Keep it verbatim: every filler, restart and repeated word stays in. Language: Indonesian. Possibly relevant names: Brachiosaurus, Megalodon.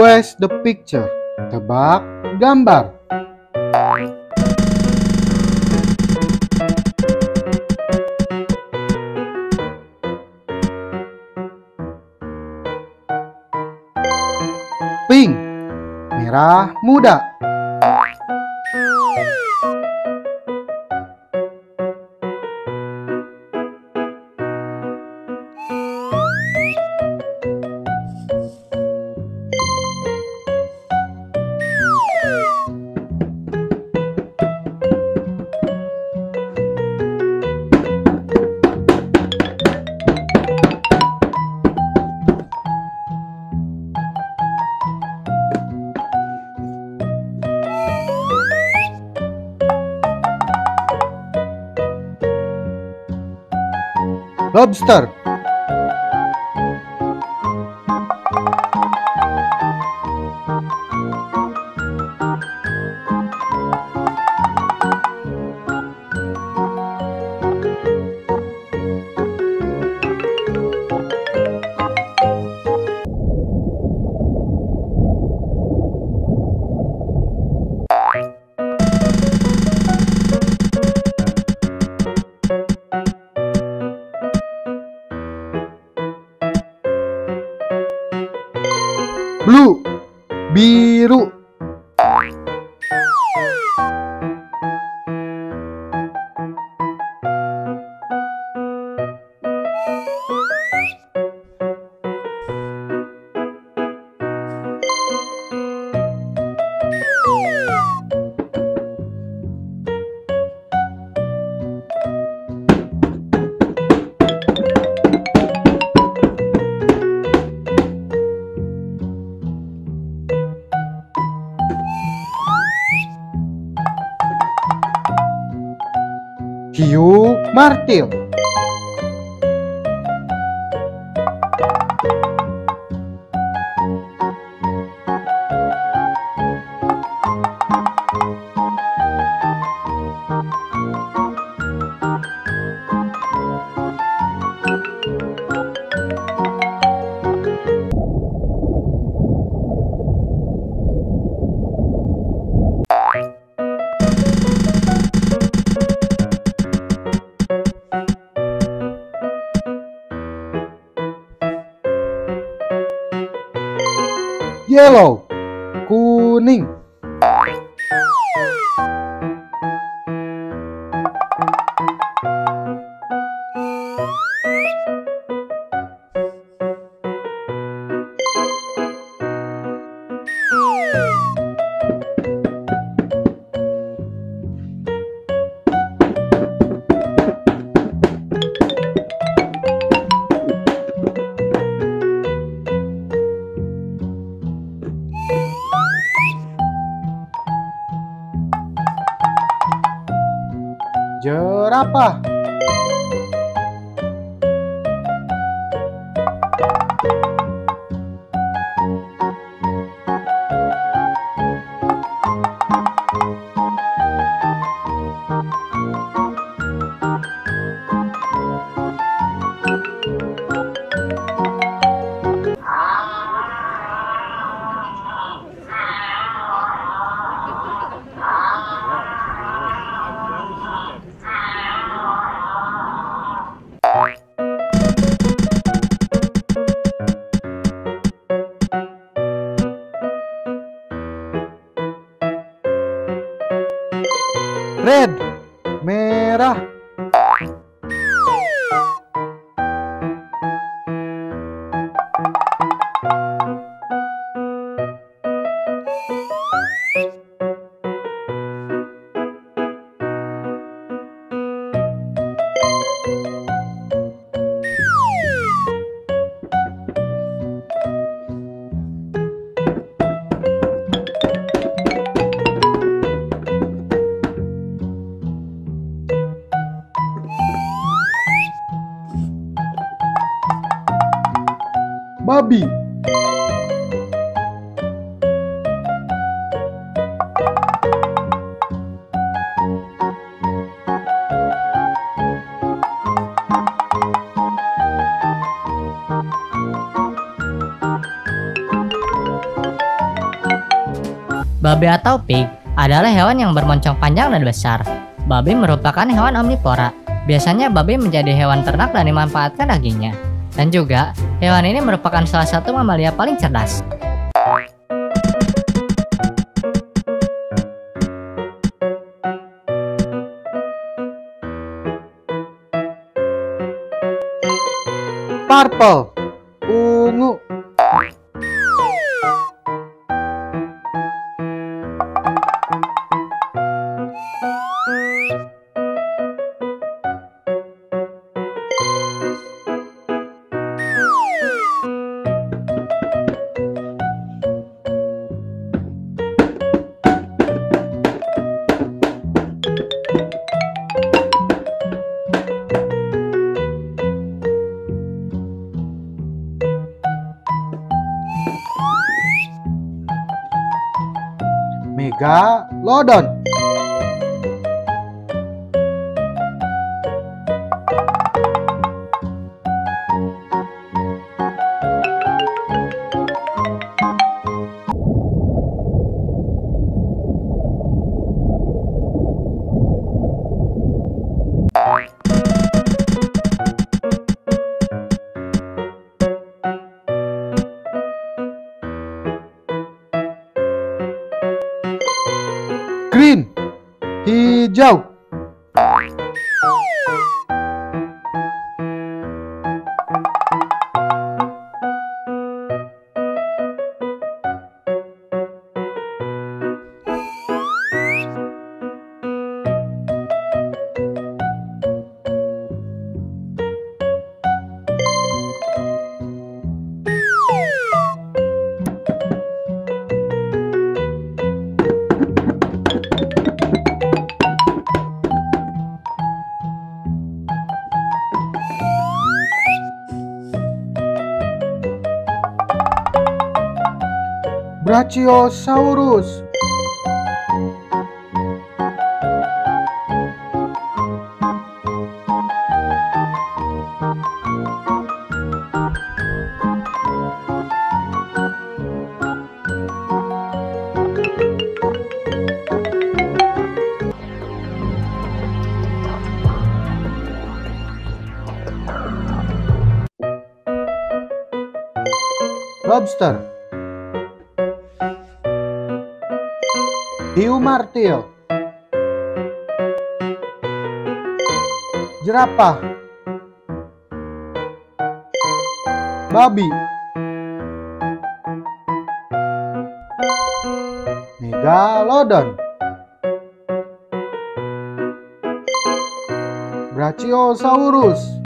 Guess the picture. Tebak gambar. Pink, merah muda. Lobster. Blue, biru. Hiu martil. Yellow, kuning. Jerapah. Red, merah. Babi. Babi atau pig adalah hewan yang bermoncong panjang dan besar. Babi merupakan hewan omnivora. Biasanya babi menjadi hewan ternak dan dimanfaatkan dagingnya. Dan juga, hewan ini merupakan salah satu mamalia paling cerdas. Purple, ungu. Megalodon. Green, hijau. Brachiosaurus. Lobster. Hiu martil, jerapah, babi, megalodon, brachiosaurus.